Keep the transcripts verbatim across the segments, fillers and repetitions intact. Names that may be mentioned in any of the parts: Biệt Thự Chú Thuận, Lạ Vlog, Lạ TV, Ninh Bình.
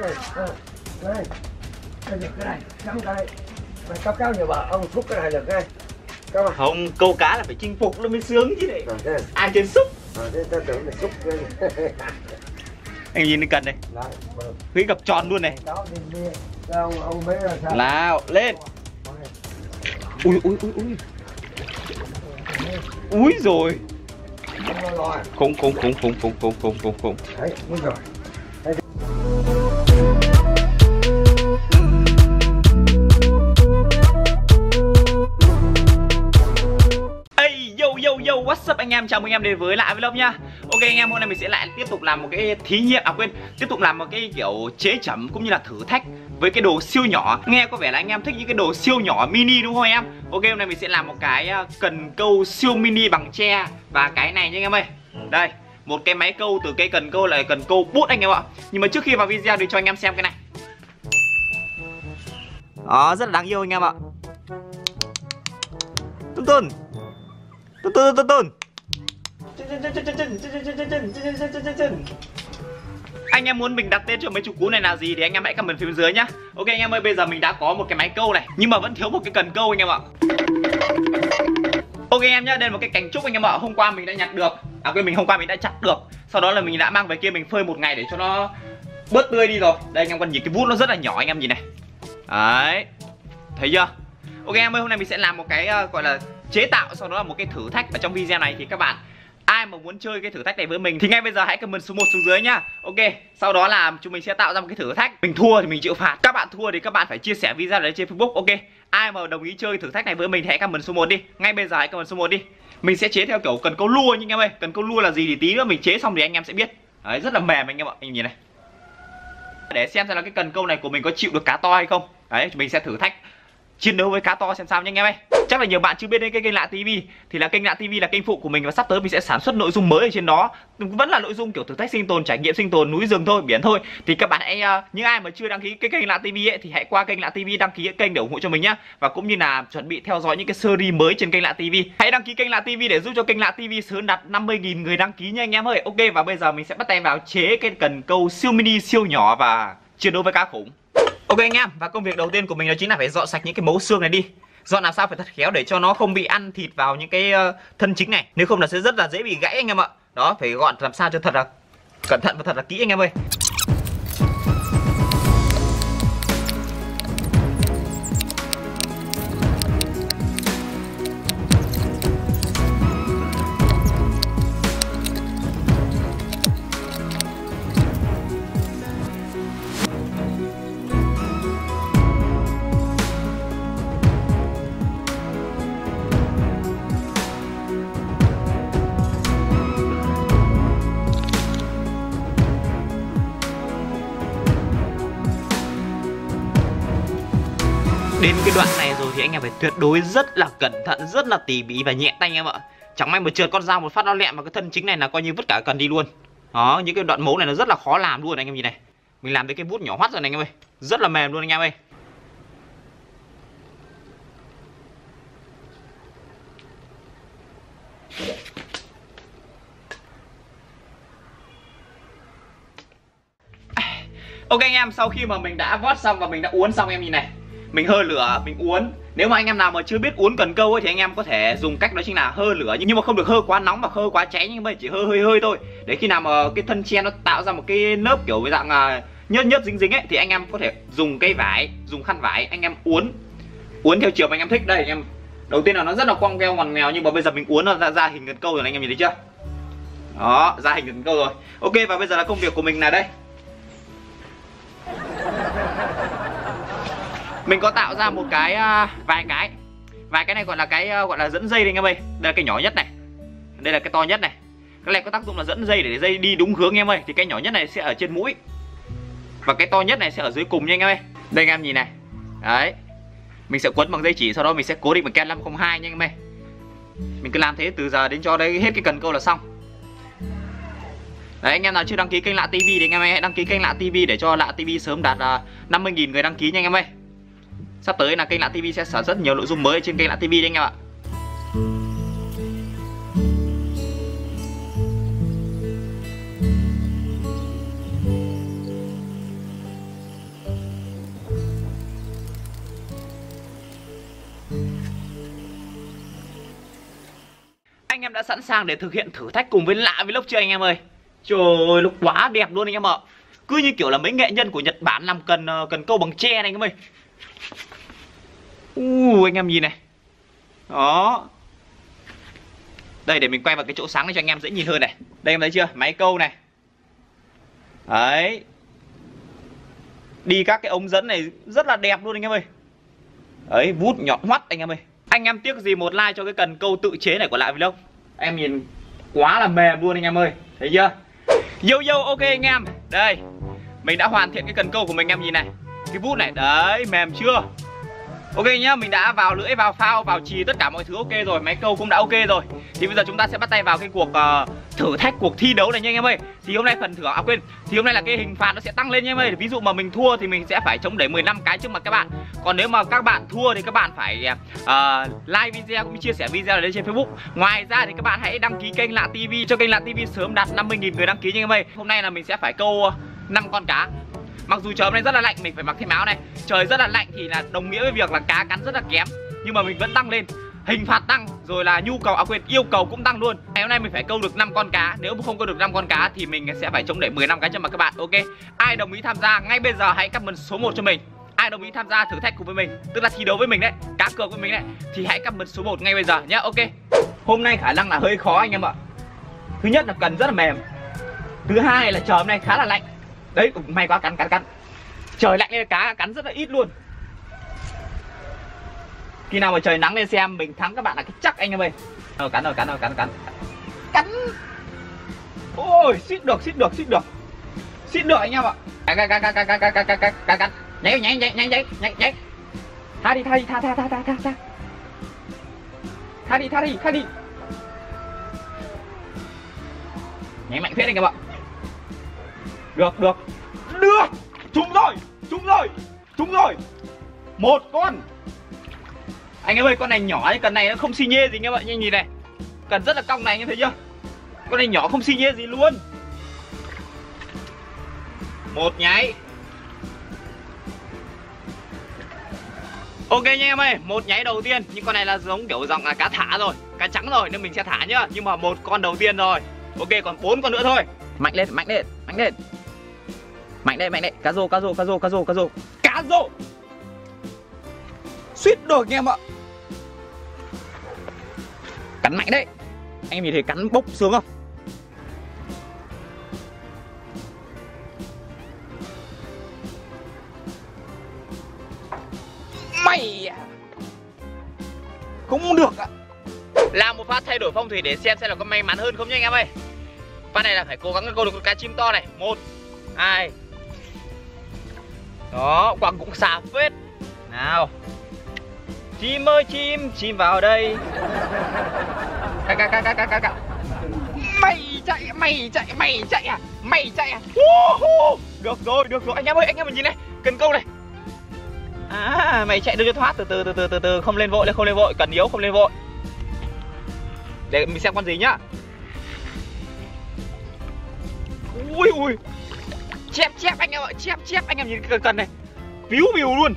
Đây, đây, đây, giật cái này, nắm cái này. Mày cao cao nhờ bà, ông thúc cái này giật cái này. Không, không, câu cá là phải chinh phục nó mới sướng chứ này. À, ai trên xúc. À, thế ta tưởng là xúc. Anh nhìn cái cần này. Khuyến gặp tròn luôn này. Đó, đi, đi. Đâu, ông mới là sao? Nào, lên. Ui, ui, ui, ui. Úi rồi. Khủng, khủng, khủng, khủng, khủng, khủng, khủng, khủng, khủng. Đấy, đúng rồi. What's up anh em, chào mừng anh em đến với Lạ Vlog nha. Ok anh em, hôm nay mình sẽ lại tiếp tục làm một cái thí nghiệm, à quên, tiếp tục làm một cái kiểu chế chẩm cũng như là thử thách với cái đồ siêu nhỏ. Nghe có vẻ là anh em thích những cái đồ siêu nhỏ mini đúng không em? Ok, hôm nay mình sẽ làm một cái cần câu siêu mini bằng tre và cái này nha anh em ơi. Đây, một cái máy câu từ cái cần câu là cần câu bút anh em ạ. Nhưng mà trước khi vào video thì cho anh em xem cái này. Đó, rất là đáng yêu anh em ạ. Tun tun Tun tun tun. Anh em muốn mình đặt tên cho mấy chú cú này là gì thì anh em hãy comment phía bên dưới nhá. Ok anh em ơi, bây giờ mình đã có một cái máy câu này nhưng mà vẫn thiếu một cái cần câu anh em ạ. Ok anh em nhá, đây là một cái cành trúc anh em ạ. Hôm qua mình đã nhặt được, à quên, mình hôm qua mình đã chặt được. Sau đó là mình đã mang về kia mình phơi một ngày để cho nó bớt tươi đi rồi. Đây anh em còn nhìn cái vút nó rất là nhỏ anh em nhìn này. Đấy. Thấy chưa? Ok anh em ơi, hôm nay mình sẽ làm một cái uh, gọi là chế tạo, sau đó là một cái thử thách. Và trong video này thì các bạn ai mà muốn chơi cái thử thách này với mình thì ngay bây giờ hãy comment số một xuống dưới nhá. Ok, sau đó là chúng mình sẽ tạo ra một cái thử thách. Mình thua thì mình chịu phạt. Các bạn thua thì các bạn phải chia sẻ video này trên Facebook. Ok, ai mà đồng ý chơi thử thách này với mình thì hãy comment số một đi. Ngay bây giờ hãy comment số một đi. Mình sẽ chế theo kiểu cần câu lua nha anh em ơi. Cần câu lua là gì thì tí nữa mình chế xong thì anh em sẽ biết. Đấy, rất là mềm anh em ạ. Anh nhìn này. Để xem xem là cái cần câu này của mình có chịu được cá to hay không. Đấy, mình sẽ thử thách chiến đấu với cá to xem sao nha anh em ơi. Chắc là nhiều bạn chưa biết đến cái kênh Lạ ti vi thì là kênh Lạ ti vi là kênh phụ của mình và sắp tới mình sẽ sản xuất nội dung mới ở trên đó. Vẫn là nội dung kiểu thử thách sinh tồn, trải nghiệm sinh tồn núi rừng thôi, biển thôi. Thì các bạn hãy, những ai mà chưa đăng ký cái kênh Lạ ti vi ấy thì hãy qua kênh Lạ ti vi đăng ký kênh để ủng hộ cho mình nhá. Và cũng như là chuẩn bị theo dõi những cái series mới trên kênh Lạ ti vi. Hãy đăng ký kênh Lạ ti vi để giúp cho kênh Lạ ti vi sớm đạt năm mươi nghìn người đăng ký nha anh em ơi. Ok, và bây giờ mình sẽ bắt tay vào chế cái cần câu siêu mini siêu nhỏ và chiến đấu với cá khủng. Ok anh em, và công việc đầu tiên của mình đó chính là phải dọn sạch những cái mấu xương này đi. Dọn làm sao phải thật khéo để cho nó không bị ăn thịt vào những cái thân chính này. Nếu không là sẽ rất là dễ bị gãy anh em ạ. Đó, phải gọn làm sao cho thật là cẩn thận và thật là kỹ anh em ơi. Đến cái đoạn này rồi thì anh em phải tuyệt đối rất là cẩn thận, rất là tỉ mỉ và nhẹ tay anh em ạ. Chẳng may mà trượt con dao một phát nó lẹm vào cái thân chính này là coi như vứt cả cần đi luôn. Đó, những cái đoạn mấu này nó rất là khó làm luôn anh em nhìn này. Mình làm đến cái bút nhỏ hoắt rồi này anh em ơi. Rất là mềm luôn anh em ơi. Ok anh em, sau khi mà mình đã vót xong và mình đã uốn xong em nhìn này. Mình hơ lửa, mình uốn. Nếu mà anh em nào mà chưa biết uốn cần câu ấy thì anh em có thể dùng cách đó chính là hơ lửa, nhưng mà không được hơ quá nóng và hơ quá cháy, nhưng mà chỉ hơ hơi hơi thôi. Để khi nào mà cái thân tre nó tạo ra một cái lớp kiểu với dạng nhớt nhớt dính dính ấy thì anh em có thể dùng cây vải, dùng khăn vải anh em uốn. Uốn theo chiều mà anh em thích. Đây anh em. Đầu tiên là nó rất là quăng veo ngoằn nghèo nhưng mà bây giờ mình uốn nó ra, ra hình cần câu rồi này, anh em nhìn thấy chưa? Đó, ra hình cần câu rồi. Ok, và bây giờ là công việc của mình là đây. Mình có tạo ra một cái vài cái vài cái này gọi là cái gọi là dẫn dây đây anh em ơi. Đây là cái nhỏ nhất này, đây là cái to nhất này. Cái này có tác dụng là dẫn dây để dây đi đúng hướng anh em ơi. Thì cái nhỏ nhất này sẽ ở trên mũi và cái to nhất này sẽ ở dưới cùng nha anh em ơi. Đây anh em nhìn này. Đấy, mình sẽ quấn bằng dây chỉ, sau đó mình sẽ cố định bằng ken năm không hai nha anh em ơi. Mình cứ làm thế từ giờ đến cho đấy hết cái cần câu là xong. Đấy, anh em nào chưa đăng ký kênh Lạ ti vi thì anh em ơi, hãy đăng ký kênh Lạ ti vi để cho Lạ ti vi sớm đạt năm mươi nghìn người đăng ký nha anh em ơi. Sắp tới là kênh Lạ ti vi sẽ sản xuất nhiều nội dung mới trên kênh Lạ ti vi đấy anh em ạ. đã sẵn sàng để thực hiện thử thách cùng với Lạ Vlog chưa anh em ơi? Trời ơi, nó quá đẹp luôn anh em ạ. Cứ như kiểu là mấy nghệ nhân của Nhật Bản làm cần cần câu bằng tre này anh em ơi. Ui, anh em nhìn này. Đó. Đây, để mình quay vào cái chỗ sáng này cho anh em dễ nhìn hơn này. Đây, em thấy chưa? Máy câu này. Đấy. Đi các cái ống dẫn này rất là đẹp luôn anh em ơi. Đấy, vút nhọn hoắt anh em ơi. Anh em tiếc gì một like cho cái cần câu tự chế này của Lạ Vlog. Em nhìn quá là mềm luôn anh em ơi. Thấy chưa? Yo yo, ok anh em. Đây, mình đã hoàn thiện cái cần câu của mình, em nhìn này. Cái vút này, đấy, mềm chưa? Ok nhá, mình đã vào lưỡi, vào phao, vào chì, tất cả mọi thứ ok rồi, máy câu cũng đã ok rồi. Thì bây giờ chúng ta sẽ bắt tay vào cái cuộc uh, thử thách, cuộc thi đấu này nha anh em ơi. Thì hôm nay phần thưởng, à quên, thì hôm nay là cái hình phạt nó sẽ tăng lên nha em ơi. Ví dụ mà mình thua thì mình sẽ phải chống đẩy mười lăm cái trước mặt các bạn. Còn nếu mà các bạn thua thì các bạn phải uh, like video cũng như chia sẻ video lên trên Facebook. Ngoài ra thì các bạn hãy đăng ký kênh Lạ ti vi cho kênh Lạ ti vi sớm đạt năm mươi nghìn người đăng ký nha em ơi. Hôm nay là mình sẽ phải câu năm con cá. Mặc dù trời hôm nay rất là lạnh, mình phải mặc thêm áo này. Trời rất là lạnh thì là đồng nghĩa với việc là cá cắn rất là kém. Nhưng mà mình vẫn tăng lên, hình phạt tăng, rồi là nhu cầu, à quên, yêu cầu cũng tăng luôn. Ngày hôm nay mình phải câu được năm con cá. Nếu mà không câu được năm con cá thì mình sẽ phải chống đẩy mười lăm cái cho mà các bạn. Ok, ai đồng ý tham gia ngay bây giờ hãy comment số một cho mình. Ai đồng ý tham gia thử thách cùng với mình, tức là thi đấu với mình đấy, cá cược với mình đấy, thì hãy comment số một ngay bây giờ nhá. Ok, hôm nay khả năng là hơi khó anh em ạ. Thứ nhất là cần rất là mềm. Thứ hai là trời hôm nay khá là lạnh. Đấy, may quá, cắn cắn cắn. Trời lạnh lên cá cắn rất là ít luôn. Khi nào mà trời nắng lên xem mình thắng các bạn là cái chắc anh em ơi. Ờ, cắn rồi, cắn rồi, cắn cắn. Cắn. Ôi, xít được, xít được, xít được. Xít được anh em ạ. Cắn cắn cắn cắn cắn cắn cắn cắn cắn. Nhảy nhảy nhảy nhảy nhảy nhảy. Tha đi, tha đi, tha tha tha tha tha. Tha đi, tha đi, tha đi. Nhảy mạnh phết anh em ạ. Được, được, được. Trúng rồi, trúng rồi, trúng rồi. Một con. Anh em ơi, con này nhỏ, con này nó không xi nhê gì anh em ạ. Nhìn này, cần rất là cong này, anh em thấy chưa? Con này nhỏ không xi nhê gì luôn. Một nháy. Ok nha em ơi, một nháy đầu tiên. Nhưng con này là giống kiểu dòng là cá thả rồi, cá trắng rồi nên mình sẽ thả nhá. Nhưng mà một con đầu tiên rồi. Ok, còn bốn con nữa thôi. Mạnh lên, mạnh lên, mạnh lên. Mạnh đây, mạnh đây, cá rô, cá rô, cá rô, cá rô, cá rô. Cá rô. Suýt được anh em ạ. Cắn mạnh đấy. Anh em nhìn thấy cắn bốc sướng không? Mày cũng được ạ. Làm một phát thay đổi phong thủy để xem xem là có may mắn hơn không nhá anh em ơi. Phát này là phải cố gắng câu được con cá chim to này. Một, hai. Đó, quăng cũng xà phết. Nào. Chim ơi chim, chim vào đây. Cá cá cá cá cá cá. Mày chạy, mày chạy, mày chạy à? Mày chạy à? Uh-huh. Được rồi, được rồi anh em ơi, anh em mình nhìn này, cần câu này. À, mày chạy đưa cho thoát, từ từ từ từ từ từ, không lên vội, không lên vội, cần yếu không lên vội. Để mình xem con gì nhá. Ui ui. Chép chép anh em ạ, chép chép anh em nhìn cái cần này. Víu víu luôn.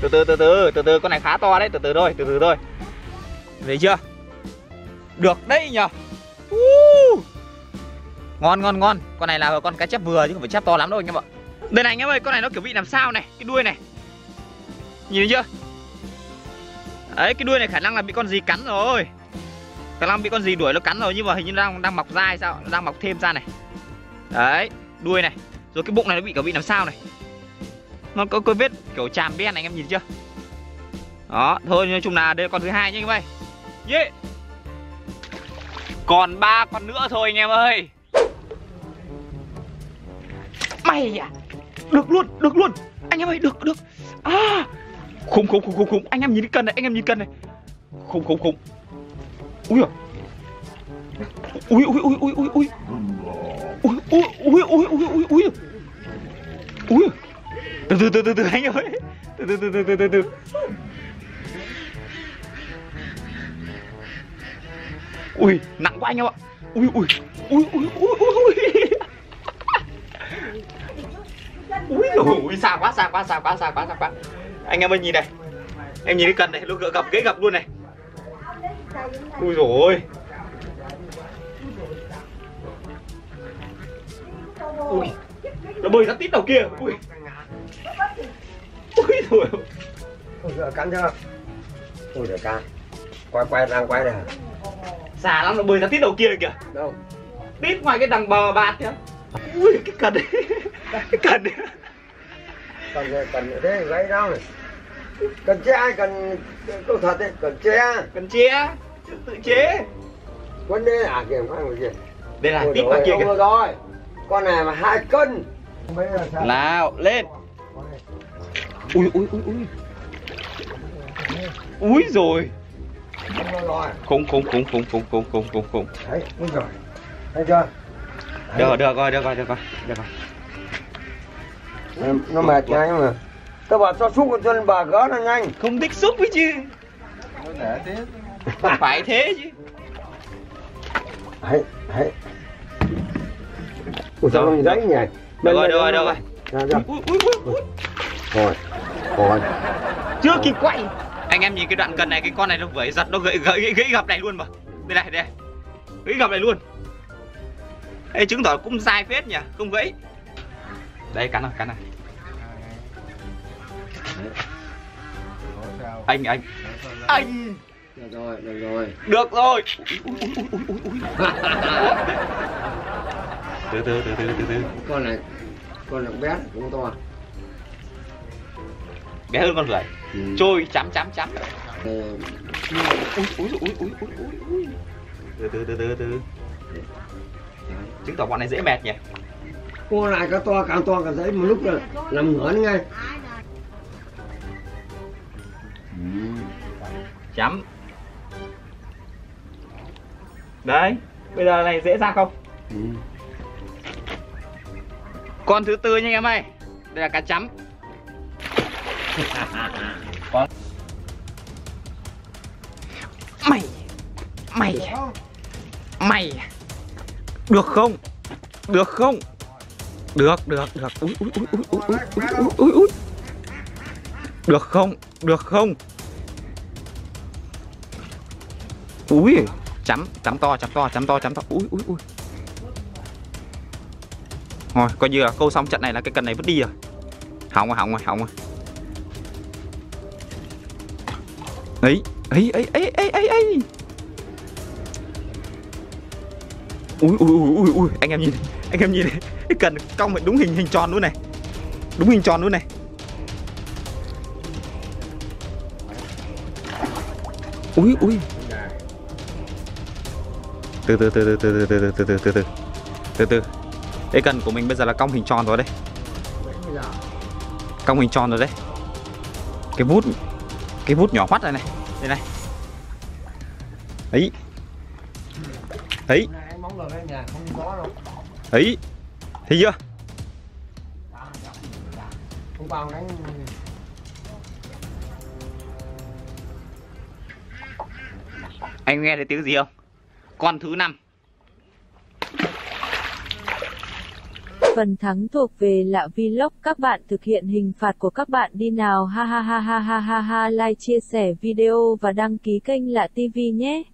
Từ từ từ từ, từ từ con này khá to đấy, từ từ thôi, từ từ thôi. Thấy chưa? Được đấy nhờ. Uh. Ngon ngon ngon. Con này là con cá chép vừa chứ không phải chép to lắm đâu anh em ạ. Đây này anh em ơi, con này nó kiểu bị làm sao này, cái đuôi này. Nhìn thấy chưa? Đấy, cái đuôi này khả năng là bị con gì cắn rồi. Khả năng bị con gì đuổi nó cắn rồi, nhưng mà hình như đang đang mọc ra hay sao, đang mọc thêm ra này. Đấy, đuôi này, rồi cái bụng này nó bị cả bị làm sao này. Nó có cái vết kiểu chàm đen này anh em nhìn chưa? Đó, thôi nói chung là đây là con thứ hai nha anh em ơi. Yeah. Còn ba con nữa thôi anh em ơi. Mày à. Được luôn, được luôn. Anh em ơi, được được. À. Khủng khủng khủng khủng khủng. Anh em nhìn cái cân này, anh em nhìn cân này. Khủng khủng khủng. Úi giời. Úi úi úi úi úi úi. Úi úi úi úi úi úi. Úi. Từ từ từ từ từ anh ơi. Từ từ từ từ từ từ. Ui, nặng quá anh em ạ. Ui ui. Ui ui ui ui. Úi giời ơi, xa quá, xa quá, xa quá, xa quá, xa quá. Anh em ơi nhìn này. Em nhìn cái cần này, nó gập ghế gập luôn này. Ui dồi ôi. Ui, nó bơi ra tít đầu kia. Ui. Ui dồi ôi. Ui dồi cắn chưa? Ui dồi cắn. Quay quay đang quay này. Xả lắm, nó bơi ra tít đầu kia kìa. Đâu? Tít ngoài cái đằng bờ bạt kìa. Ui cái cần đấy. Cái cần đấy. Cần này, cần như thế lấy rau này. Cần tre ai cần câu thật đấy, cần tre. Cần tre, tự chế. Quấn đây à kìa, khoan một kìa. Đây là tít vào kia kìa. Rồi. Con này mà hai cân. Nào, lên. Ui ui ui ui. Úi rồi. Không không không không không không không không không. Đấy, úi rồi. Thấy chưa? Được được rồi, được rồi, được rồi. Được rồi. Nó mệt nhanh mà. Tao bảo cho xúc con chân bà gỡ nó nhanh. Không thích xúc với chứ. Phải thế chứ. Đấy, đấy. Ủa sao mình đấy nhỉ? Được rồi, được rồi, được rồi. Ui, ui, ui, ui. Rồi, rồi. Chưa kịp quay. Anh em nhìn cái đoạn cần này, cái con này nó vẩy giật, nó gãy gãy gãy gập này luôn mà. Đây này, đây. Gãy gập này luôn. Ê, chứng tỏ cũng sai phết nhỉ, không gãy. Đây, cắn rồi, cắn này. Anh, anh. Anh. Được rồi, được rồi. Được rồi. Ui, ui, ui, ui, ui, ui. Từ từ từ từ từ từ. Con này con này bé cũng to. Bé hơn con rưỡi. Ừ. Trôi chấm chấm chấm. Ui ui ui ui ui. Từ từ từ từ từ. Chứng tỏ bọn này dễ mệt nhỉ. Con này càng to càng to càng dễ một lúc rồi làm ngửa ngay. Chấm. Đấy, bây giờ này dễ ra không? Ừ. Con thứ tư nha em ơi. Đây là cá chấm. Con. Mày. Mày. Mày. Được không? Được không? Được, được, được. Úi úi úi úi úi úi úi úi. Được không? Được không? Úi, chấm, chấm to, chấm to, chấm to, chấm to. Úi úi úi. Rồi, coi như là câu xong trận này là cái cần này vứt đi rồi. Hỏng rồi, hỏng rồi, hỏng rồi. Ấy, ấy, ấy, ấy, ấy, ấy, ấy. Ui, ui, ui, ui, ui, anh em nhìn, anh em nhìn này. Cái cần cong đúng hình hình tròn luôn này. Đúng hình tròn luôn này. Ui, ui. Từ từ, từ, từ, từ, từ, từ, từ, từ, từ, từ, từ. Cái cần của mình bây giờ là cong hình tròn rồi đấy. Cong hình tròn rồi đấy. Cái vút, cái vút nhỏ hoắt này này. Đây này. Ấy. Ấy. Ấy. Thấy chưa? Anh nghe thấy tiếng gì không? Con thứ năm. Phần thắng thuộc về Lạ Vlog, các bạn thực hiện hình phạt của các bạn đi nào, ha ha ha ha ha ha ha, like, chia sẻ video và đăng ký kênh Lạ ti vi nhé.